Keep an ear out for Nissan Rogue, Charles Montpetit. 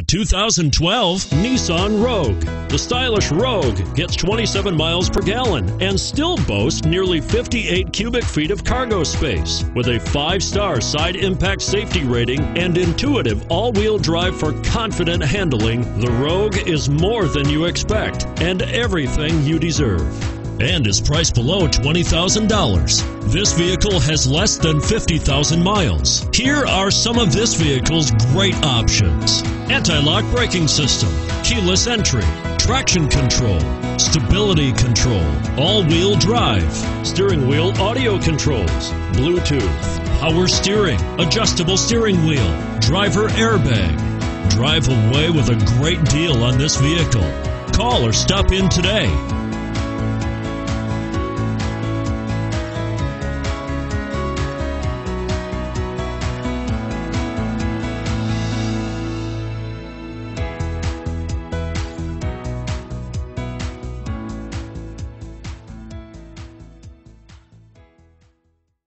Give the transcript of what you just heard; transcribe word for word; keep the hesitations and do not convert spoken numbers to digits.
the two thousand twelve Nissan Rogue. The stylish Rogue gets twenty-seven miles per gallon and still boasts nearly fifty-eight cubic feet of cargo space. With a five-star side impact safety rating and intuitive all-wheel drive for confident handling, the Rogue is more than you expect and everything you deserve, and is priced below twenty thousand dollars. This vehicle has less than fifty thousand miles. Here are some of this vehicle's great options: anti-lock braking system, keyless entry, traction control, stability control, all-wheel drive, steering wheel audio controls, Bluetooth, power steering, adjustable steering wheel, driver airbag. Drive away with a great deal on this vehicle. Call or stop in today.